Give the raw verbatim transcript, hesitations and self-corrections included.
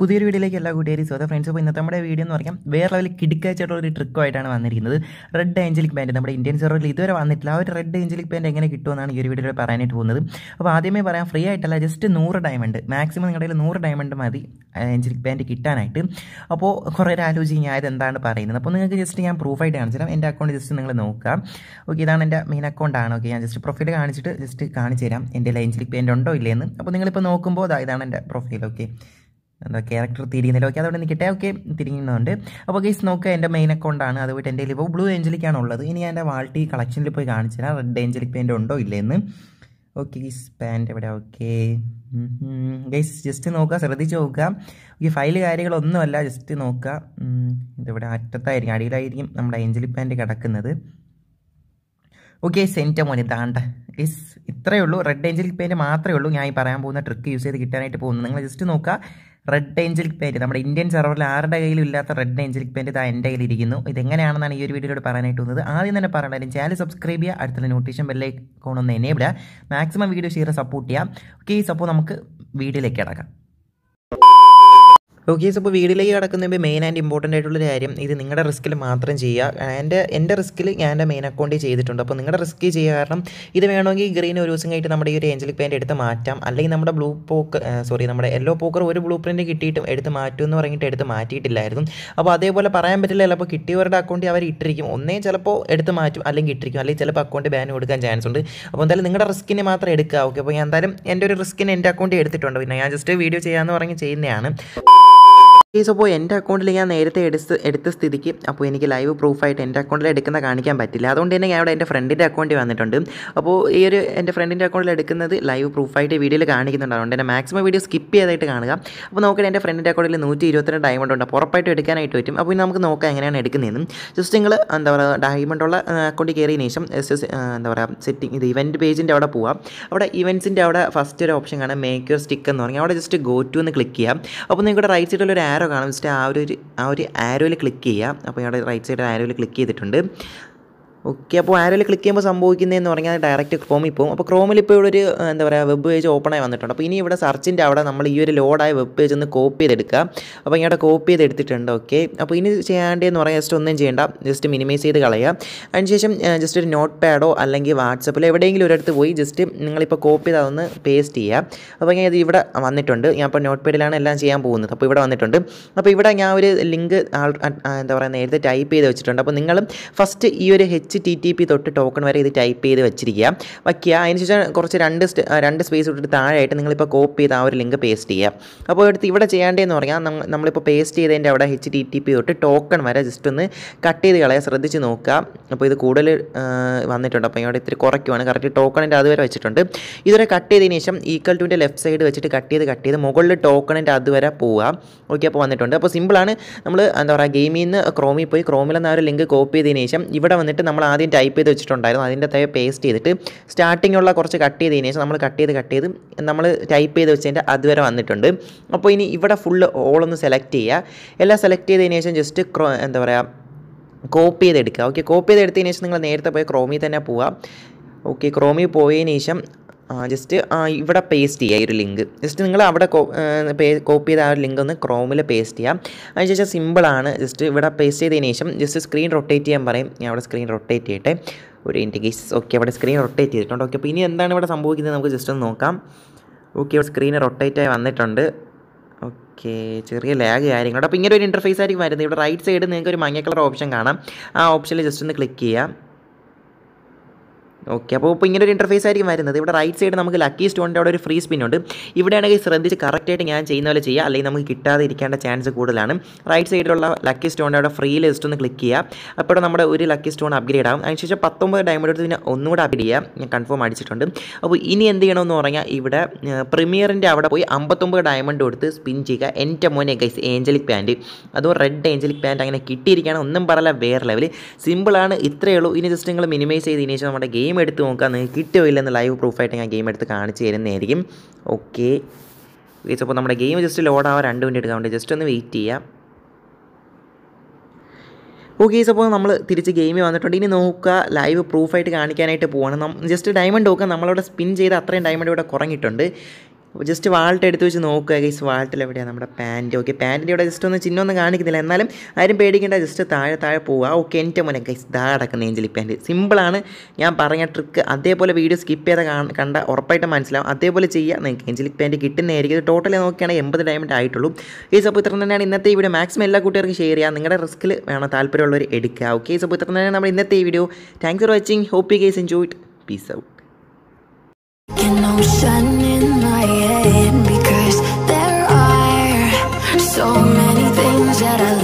പുതിയൊരു വീഡിയോയിലേക്ക് എല്ലാ കൂട്ടുകാരും സ്വാഗതം ഫ്രണ്ട്സ്. അപ്പോൾ ഇന്നത്തെ നമ്മുടെ വീഡിയോ എന്ന് പറയാം വേറെ ലെവലിൽ കിടുക്കായിട്ടുള്ള ഒരു ട്രിക്കുമായിട്ടാണ് വന്നിരിക്കുന്നത്. റെഡ് ഏഞ്ചലിക് പാൻറ്റ് നമ്മുടെ ഇന്ത്യൻ സെർവറിൽ ഇതുവരെ വന്നിട്ടില്ല. ആ ഒരു റെഡ് ഏഞ്ചലിക് പാൻറ്റ് എങ്ങനെ കിട്ടുമെന്നാണ് ഈ ഒരു വീഡിയോയിൽ പറയാനായിട്ട് പോകുന്നത്. അപ്പോൾ ആദ്യമേ പറയാം, ഫ്രീ ആയിട്ടല്ല, ജസ്റ്റ് നൂറ് ഡയമണ്ട് മാക്സിമം നിങ്ങളുടെ കയ്യിൽ നൂറ് ഡയമണ്ട് മതി ഏഞ്ചലിക് പാൻറ്റ് കിട്ടാനായിട്ട്. അപ്പോൾ കുറേ ആലോചിച്ച് ഞാൻ ഇതെന്താണ് പറയുന്നത്. അപ്പോൾ നിങ്ങൾക്ക് ജസ്റ്റ് ഞാൻ പ്രൂഫായിട്ട് കാണിച്ചുതരാം. എൻ്റെ അക്കൗണ്ട് ജസ്റ്റ് നിങ്ങൾ നോക്കാം. ഓക്കെ, ഇതാണ് എൻ്റെ മെയിൻ അക്കൗണ്ടാണ്. ഓക്കെ, ഞാൻ ജസ്റ്റ് പ്രൊഫൈൽ കാണിച്ചിട്ട് ജസ്റ്റ് കാണിച്ചു തരാം എൻ്റെ ഏഞ്ചലിക് പാൻറ്റ് ഉണ്ടോ ഇല്ലയെന്ന്. അപ്പോൾ നിങ്ങളിപ്പോൾ നോക്കുമ്പോൾ അതാ ഇതാണ് എൻ്റെ പ്രൊഫൈൽ. ഓക്കെ, എന്താ ക്യാരക്ടർ തിരിയുന്നില്ല. ഓക്കെ, അതവിടെ നിൽക്കട്ടെ. ഓക്കെ, തിരിയുന്നുണ്ട്. അപ്പോൾ ഗൈസ് നോക്കുക, എൻ്റെ മെയിൻ അക്കൗണ്ടാണ്. അതുപോലെ എൻ്റെ ഇപ്പോൾ ബ്ലൂ ഏഞ്ചലിക്കാണ് ഉള്ളത്. ഇനി ഞാൻ എൻ്റെ വാൾട്ടി കളക്ഷനിൽ പോയി കാണിച്ചു തരാം റെഡ് ഏഞ്ചലിക് പാൻറ്റ് ഉണ്ടോ ഇല്ലെന്ന്. ഓക്കെ ഗൈസ്, പാൻറ്റ് എവിടെ? ഓക്കെ ഗൈസ്, ജസ്റ്റ് നോക്കുക, ശ്രദ്ധിച്ച് നോക്കുക. ഓക്കെ, ഫയൽ കാര്യങ്ങളൊന്നുമല്ല, ജസ്റ്റ് നോക്കുക. ഇതിവിടെ അറ്റത്തായിരിക്കും, അടിയിലായിരിക്കും നമ്മുടെ ഏഞ്ചലിക് പാൻറ്റ് കിടക്കുന്നത്. ഓക്കെ, സെൻറ്റ മോനെ താണ്ട ഗൈസ്, ഇത്രയേ ഉള്ളൂ. റെഡ് ഏഞ്ചലിക് പാൻറ്റ് മാത്രമേ ഉള്ളൂ ഞാൻ ഈ പറയാൻ പോകുന്ന ട്രിക്ക് യൂസ് ചെയ്ത് കിട്ടാനായിട്ട് പോകുന്നത്. നിങ്ങൾ ജസ്റ്റ് നോക്കുക, റെഡ് ഏഞ്ചലിക് പാൻറ്റ് നമ്മുടെ ഇന്ത്യൻ സെർവറിൽ ആരുടെ കയ്യിലും ഇല്ലാത്ത റെഡ് ഏഞ്ചലിക് പാൻറ്റ് ഇതാ എൻ്റെ കയ്യിൽ ഇരിക്കുന്നു. ഇതെങ്ങനെയാണെന്നാണ് ഈ ഒരു വീഡിയോയിലൂടെ പറയാനായിട്ട് പോകുന്നത്. ആദ്യം തന്നെ പറയണം, ചാനൽ സബ്സ്ക്രൈബ് ചെയ്യുക, അടുത്തുള്ള നോട്ടിഫിക്കേഷൻ ബെല്ലൈക്കോൺ ഒന്ന് എനേബിൾ ചെയ്യുക, മാക്സിമം വീഡിയോ ഷെയർ സപ്പോർട്ട് ചെയ്യുക. ഓക്കെ, അപ്പോൾ നമുക്ക് വീഡിയോയിലേക്ക് കിടക്കാം. ഓക്കെ, അപ്പോൾ വീഡിയോയിലേക്ക് കിടക്കുന്നതിന് മെയിൻ ആൻഡ് ഇമ്പോർട്ടൻ്റ് ആയിട്ടുള്ളൊരു കാര്യം, ഇത് നിങ്ങളുടെ റിസ്ക്കിൽ മാത്രം ചെയ്യുക. എൻ്റെ എൻ്റെ റിസ്ക്കിൽ ഞാൻ എൻ്റെ മെയിൻ അക്കൗണ്ടിൽ ചെയ്തിട്ടുണ്ട്. അപ്പോൾ നിങ്ങളുടെ റിസ്ക് ചെയ്യുക. കാരണം ഇത് വേണമെങ്കിൽ ഗ്രീൻ ഒരു ദിവസം കഴിഞ്ഞിട്ട് നമ്മുടെ ഈ ഒരു ഏഞ്ചലിക് പാൻറ്റ് എടുത്ത് മാറ്റാം. അല്ലെങ്കിൽ നമ്മുടെ ബ്ലൂ പോക്ക് സോറി നമ്മുടെ യെല്ലോ പോക്കർ ഒരു ബ്ലൂ പ്രിൻറ്റ് കിട്ടിയിട്ടും എടുത്ത് മാറ്റുമെന്ന് പറഞ്ഞിട്ട് എടുത്ത് മാറ്റിയിട്ടില്ലായിരുന്നു. അപ്പോൾ അതേപോലെ പറയാൻ പറ്റില്ല. ചിലപ്പോൾ കിട്ടിയവരുടെ അക്കൗണ്ടിൽ അവർ ഇട്ടിരിക്കും. ഒന്നേ ചിലപ്പോൾ എടുത്ത് മാറ്റും, അല്ലെങ്കിൽ ഇട്ടിരിക്കും, അല്ലെങ്കിൽ ചിലപ്പോൾ അക്കൗണ്ട് ബാൻ കൊടുക്കാൻ ചാൻസ് ഉണ്ട്. അപ്പോൾ എന്തായാലും നിങ്ങളുടെ റിസ്ക്കിന് മാത്രം എടുക്കുക. ഓക്കെ, അപ്പോൾ ഞാൻ എന്തായാലും എൻ്റെ ഒരു റിസ്ക്കിന് എൻ്റെ അക്കൗണ്ടിൽ എടുത്തിട്ടുണ്ട്. പിന്നെ ഞാൻ ജസ്റ്റ് വീഡിയോ ചെയ്യാമെന്ന് പറഞ്ഞ് ചെയ്യുന്നതാണ്. ഗൈസ്, അപ്പോൾ എൻ്റെ അക്കൗണ്ടിൽ ഞാൻ നേരത്തെ എടുത്ത് എടുത്ത സ്ഥിതിക്ക് അപ്പോൾ എനിക്ക് ലൈവ് പ്രൂഫായിട്ട് എൻ്റെ അക്കൗണ്ടിൽ എടുക്കുന്ന കാണിക്കാൻ പറ്റില്ല. അതുകൊണ്ട് തന്നെ ഞാൻ അവിടെ എൻ്റെ ഫ്രണ്ടിൻ്റെ അക്കൗണ്ടിൽ വന്നിട്ടുണ്ട്. അപ്പോൾ ഈ ഒരു എൻ്റെ ഫ്രണ്ടിൻ്റെ അക്കൗണ്ടിൽ എടുക്കുന്നത് ലൈവ് പ്രൂഫായിട്ട് വീഡിയോയിൽ കാണിക്കുന്നുണ്ട്. അതുകൊണ്ട് തന്നെ മാക്സിമം വീഡിയോ സ്കിപ്പ് ചെയ്തായിട്ട് കാണുക. അപ്പോൾ നോക്കട്ടെ, എൻ്റെ ഫ്രണ്ടിൻ്റെ അക്കൗണ്ടിൽ നൂറ്റി ഇരുപത്തിരണ്ട് ഡയമണ്ട് ഉണ്ട്. അപ്പോൾ ഉറപ്പായിട്ടും എടുക്കാനായിട്ട് പറ്റും. അപ്പോൾ ഇനി നമുക്ക് നോക്കാം എങ്ങനെയാണ് എടുക്കുന്നതെന്ന്. ജസ്റ്റ് നിങ്ങൾ എന്താ പറയുക, ഡയമണ്ടുള്ള അക്കൗണ്ടിൽ കയറിയതിന് ശേഷം ജസ്റ്റ് എന്താ പറയുക സെറ്റിംഗ് ഇത് ഇവൻറ്റ് പേജിൻ്റെ അവിടെ പോവാം. അവിടെ ഇവൻറ്റ്സിൻ്റെ അവിടെ ഫസ്റ്റ് ഒരു ഓപ്ഷൻ കാണാം, മേക്ക് യുവർ സ്റ്റിക്ക് എന്ന് പറഞ്ഞാൽ. അവിടെ ജസ്റ്റ് ഗോ ടു എന്ന് ക്ലിക്ക് ചെയ്യാം. അപ്പോൾ നിങ്ങളുടെ റൈറ്റ് സൈഡിലൊരു ആരോ കാണും. ജസ്റ്റ് ആ ഒരു ആ ഒരു ആരോയിൽ ക്ലിക്ക് ചെയ്യാം. അപ്പോൾ ഇവിടെ റൈറ്റ് സൈഡ് ആരോയിൽ ക്ലിക്ക് ചെയ്തിട്ടുണ്ട്. ഓക്കെ, അപ്പോൾ ആരോയിൽ ക്ലിക്ക് ചെയ്യുമ്പോൾ സംഭവിക്കുന്നതെന്ന് പറഞ്ഞാൽ ഡയറക്റ്റ് ക്രോമിൽ പോകും. അപ്പോൾ ക്രോമിൽ ഇപ്പോൾ ഇവിടെ ഒരു എന്താ പറയുക വെബ് പേജ് ഓപ്പണായി വന്നിട്ടുണ്ട്. അപ്പോൾ ഇനി ഇവിടെ സെർച്ചിൻ്റെ അവിടെ നമ്മൾ ഈ ഒരു ലോഡായ വെബ് പേജ് ഒന്ന് കോപ്പി ചെയ്തെടുക്കുക. അപ്പോൾ ഇങ്ങോട്ട് കോപ്പി ചെയ്തെടുത്തിട്ടുണ്ട്. ഓക്കെ, അപ്പോൾ ഇനി ചെയ്യാണ്ടേന്ന് പറയാം, ജസ്റ്റ് ഒന്നും ചെയ്യേണ്ട, ജസ്റ്റ് മിനിമൈസ് ചെയ്ത് കളയുക. അതിനുശേഷം ജസ്റ്റ് ഒരു നോട്ട് പാഡോ അല്ലെങ്കിൽ വാട്സപ്പിലോ എവിടെയെങ്കിലും ഒരിടത്ത് പോയി ജസ്റ്റ് നിങ്ങളിപ്പോൾ കോപ്പി ചെയ്ത് അതൊന്ന് പേസ്റ്റ് ചെയ്യുക. അപ്പോൾ ഞാൻ ഇത് ഇവിടെ വന്നിട്ടുണ്ട്. ഞാൻ ഇപ്പോൾ നോട്ട് പാഡിലാണ് എല്ലാം ചെയ്യാൻ പോകുന്നത്. അപ്പോൾ ഇവിടെ വന്നിട്ടുണ്ട്. അപ്പോൾ ഇവിടെ ഞാൻ ഒരു ലിങ്ക് എന്താ പറയുക നേരത്തെ ടൈപ്പ് ചെയ്ത് വെച്ചിട്ടുണ്ട്. അപ്പോൾ നിങ്ങൾ ഫസ്റ്റ് ഈ ഒരു എച്ച് ടി ടി പി തൊട്ട് ടോക്കൺ വരെ ഇത് ടൈപ്പ് ചെയ്ത് വെച്ചിരിക്കുക വയ്ക്കുക. അതിനുശേഷം കുറച്ച് രണ്ട് രണ്ട് സ്പേസ് തൊട്ടിട്ട് താഴെയായിട്ട് നിങ്ങളിപ്പോൾ കോപ്പി ചെയ്ത് ആ ഒരു ലിങ്ക് പേസ്റ്റ് ചെയ്യുക. അപ്പോൾ എടുത്ത് ഇവിടെ ചെയ്യേണ്ടതെന്ന് പറഞ്ഞാൽ നമ്മളിപ്പോൾ പേസ്റ്റ് ചെയ്തതിൻ്റെ അവിടെ എച്ച് ടി ടി പി തൊട്ട് ടോക്കൺ വരെ ജസ്റ്റ് ഒന്ന് കട്ട് ചെയ്ത് കളയാൻ ശ്രദ്ധിച്ച് നോക്കുക. അപ്പോൾ ഇത് കൂടുതൽ വന്നിട്ടുണ്ട്. അപ്പോൾ ഇവിടെ ഇത്തിരി കുറയ്ക്കുവാണ്, കറക്റ്റ് ടോക്കണിൻ്റെ അതുവരെ വെച്ചിട്ടുണ്ട്. ഇതുവരെ കട്ട് ചെയ്തതിന് ശേഷം ഈക്വൽ ടുവിൻ്റെ ലെഫ്റ്റ് സൈഡ് വെച്ചിട്ട് കട്ട് ചെയ്ത് കട്ട് ചെയ്ത് മുകളിൽ ടോക്കണിൻ്റെ അതുവരെ പോവുക. ഓക്കെ, അപ്പോൾ വന്നിട്ടുണ്ട്. അപ്പോൾ സിമ്പിളാണ്. നമ്മൾ എന്താ പറയുക ഗെയിമിൽ നിന്ന് ക്രോമിൽ പോയി ക്രോമിൽ നിന്ന് ആ ഒരു ലിങ്ക് കോപ്പി ചെയ്തതിന് ശേഷം ഇവിടെ വന്നിട്ട് നമ്മൾ ആദ്യം ടൈപ്പ് ചെയ്ത് വെച്ചിട്ടുണ്ടായിരുന്നു അതിൻ്റെ തയ്യെ പേസ്റ്റ് ചെയ്തിട്ട് സ്റ്റാർട്ടിങ്ങുള്ള കുറച്ച് കട്ട് ചെയ്തതിന് ശേഷം നമ്മൾ കട്ട് ചെയ്ത് കട്ട് ചെയ്ത് നമ്മൾ ടൈപ്പ് ചെയ്ത് വെച്ചതിൻ്റെ അതുവരെ വന്നിട്ടുണ്ട്. അപ്പോൾ ഇനി ഇവിടെ ഫുള്ള് ഓളൊന്ന് സെലക്ട് ചെയ്യുക. എല്ലാം സെലക്ട് ചെയ്തതിന് ശേഷം ജസ്റ്റ് ക്രോ എന്താ പറയുക കോപ്പി ചെയ്തെടുക്കുക. ഓക്കെ, കോപ്പി ചെയ്തെടുത്തതിന് ശേഷം നിങ്ങൾ നേരത്തെ പോയി ക്രോമിൽ തന്നെ പോവുക. ഓക്കെ, ക്രോമിൽ പോയതിന് ശേഷം ജസ്റ്റ് ഇവിടെ പേസ്റ്റ് ചെയ്യുക ഈ ഒരു ലിങ്ക്. ജസ്റ്റ് നിങ്ങൾ അവിടെ കോപ്പി ചെയ്ത ആ ഒരു ലിങ്ക് ഒന്ന് ക്രോമിൽ പേസ്റ്റ് ചെയ്യാം. അതിനുശേഷം സിമ്പിളാണ്. ജസ്റ്റ് ഇവിടെ പേസ്റ്റ് ചെയ്തതിന് ശേഷം ജസ്റ്റ് സ്ക്രീൻ റൊട്ടേറ്റ് ചെയ്യാൻ പറയും. ഞാൻ അവിടെ സ്ക്രീൻ റൊട്ടേറ്റ് ചെയ്യട്ടെ ഒരു ഇൻറ്റിഗേസ്. ഓക്കെ, അവിടെ സ്ക്രീൻ റൊട്ടേറ്റ് ചെയ്തിട്ടുണ്ട്. ഓക്കെ, അപ്പോൾ ഇനി എന്താണ് ഇവിടെ സംഭവിക്കുന്നത് നമുക്ക് ജസ്റ്റ് ഒന്ന് നോക്കാം. ഓക്കെ, ഇവിടെ സ്ക്രീൻ റൊട്ടേറ്റായി വന്നിട്ടുണ്ട്. ഓക്കെ, ചെറിയ ലാഗ് കാര്യങ്ങളുണ്ട്. അപ്പോൾ ഇങ്ങനെ ഒരു ഇൻ്റർഫേസ് ആയിരിക്കും വരുന്നത്. ഇവിടെ റൈറ്റ് സൈഡ് നിങ്ങൾക്ക് ഒരു മഞ്ഞ കളർ ഓപ്ഷൻ കാണാം. ആ ഓപ്ഷനിൽ ജസ്റ്റ് ഒന്ന് ക്ലിക്ക് ചെയ്യാം. ഓക്കെ, അപ്പോൾ ഇപ്പോൾ ഇങ്ങനെ ഒരു ഇൻ്റർഫേസ് ആയിരിക്കും വരുന്നത്. ഇവിടെ റൈറ്റ് സൈഡ് നമുക്ക് ലക്കി സ്റ്റോണിൻ്റെ അവിടെ ഒരു ഫ്രീ സ്പിൻ ഉണ്ട്. ഇവിടെയാണെങ്കിൽ ശ്രദ്ധിച്ച് കറക്റ്റായിട്ട് ഞാൻ ചെയ്യുന്ന പോലെ ചെയ്യുക, അല്ലെങ്കിൽ നമുക്ക് കിട്ടാതെ ഇരിക്കേണ്ട ചാൻസ് കൂടുതലാണ്. റൈറ്റ് സൈഡിലുള്ള ലക്കി സ്റ്റോണിൻ്റെ അവിടെ ഫ്രീ ലിസ്റ്റ് ഒന്ന് ക്ലിക്ക് ചെയ്യുക. അപ്പോൾ നമ്മുടെ ഒരു ലക്കി സ്റ്റോൺ അപ്ഗ്രേഡ് ആകും. അതിനുശേഷം പത്തൊമ്പത് ഡയമണ്ട് എടുത്ത് പിന്നെ ഒന്നുകൂടെ അപ്ഗ്രേഡ് ചെയ്യുക. ഞാൻ കൺഫേം അടിച്ചിട്ടുണ്ട്. അപ്പോൾ ഇനി എന്ത് ചെയ്യണമെന്ന് പറഞ്ഞാൽ ഇവിടെ പ്രീമിയറിൻ്റെ അവിടെ പോയി അമ്പത്തൊമ്പത് ഡയമണ്ട് കൊടുത്ത് സ്പിൻ ചെയ്യുക. എൻ്റെ മോനെ ഗൈസ്, ഏഞ്ചലിക് പാൻറ്റ്, അതും റെഡ് ഏഞ്ചലിക് പാൻറ്റ് അങ്ങനെ കിട്ടിയിരിക്കുകയാണ്. ഒന്നും പറയില്ല, വേറെ ലെവൽ. സിമ്പിളാണ്, ഇത്രയേ ഉള്ളൂ. ഇനി ജസ്റ്റ് നിങ്ങൾ മിനിമൈസ് ചെയ്തതിന് ശേഷം നമ്മുടെ ഗെയിം ഗെയിം എടുത്ത് നോക്കുക. നിങ്ങൾക്ക് കിട്ടുമോ ഇല്ലെന്ന് ലൈവ് പ്രൂഫായിട്ട് ഞാൻ ഗെയിം എടുത്ത് കാണിച്ച് തരുന്നതായിരിക്കും. ഓക്കെ ഗൈസ്, അപ്പോൾ നമ്മുടെ ഗെയിം ജസ്റ്റ് ലോഡാവാൻ രണ്ട് മിനിറ്റ് എടുക്കാൻ വേണ്ടി ജസ്റ്റ് ഒന്ന് വെയിറ്റ് ചെയ്യാം. ഓക്കെ ഗൈസ്, അപ്പോൾ നമ്മൾ തിരിച്ച് ഗെയിമിൽ വന്നിട്ടുണ്ട്. ഇനി നോക്കുക, ലൈവ് പ്രൂഫായിട്ട് കാണിക്കാനായിട്ട് പോകണം. ജസ്റ്റ് ഡയമണ്ട് നോക്കുക, നമ്മളവിടെ സ്പിൻ ചെയ്ത് അത്രയും ഡയമണ്ട് ഇവിടെ കുറഞ്ഞിട്ടുണ്ട്. ജസ്റ്റ് വാൾട്ട് എടുത്ത് വെച്ച് നോക്കുക ഗൈസ്. വാൾട്ടിൽ എവിടെയാണ് നമ്മുടെ പാൻറ്റ്? ഓക്കെ, പാൻറ്റിൻ്റെ ഇവിടെ ജസ്റ്റ് ഒന്ന് ചിഹ്നമൊന്നും കാണിക്കുന്നില്ല, എന്നാലും ആരും പേടിക്കേണ്ട, ജസ്റ്റ് താഴെ താഴെ പോവുക. ഓക്കെ, എൻ്റെ മോനെ ഗൈസ് ദാ അടക്കുന്ന ഏഞ്ചലി പാൻറ്റ്. സിമ്പിളാണ്, ഞാൻ പറഞ്ഞ ട്രിക്ക് അതേപോലെ വീഡിയോ സ്കിപ്പ് ചെയ്ത കണ്ട ഉറപ്പായിട്ട് മനസ്സിലാവും, അതേപോലെ ചെയ്യുക, നിങ്ങൾക്ക് ഏഞ്ചലി പാൻറ്റ് കിട്ടുന്നതായിരിക്കും. ഇത് ടോട്ടൽ നോക്കുകയാണെങ്കിൽ എൺപത് ഡയമണ്ട് ആയിട്ടുള്ളൂ ഗൈസ്. അപ്പോൾ ഇത്ര തന്നെയാണ് ഇന്നത്തെ ഈ വീഡിയോ. മാക്സിമം എല്ലാ കൂട്ടുകാർക്കും ഷെയർ ചെയ്യുക, നിങ്ങളുടെ റിസ്ക്കിൽ വേണം, താല്പര്യമുള്ളവർ എടുക്കുക. ഓക്കെ, സോ ഇത്ര തന്നെയാണ് നമ്മുടെ ഇന്നത്തെ ഈ video. Thanks for watching, hope you guys enjoy it, peace out. Ocean in my head, because there are so many things that I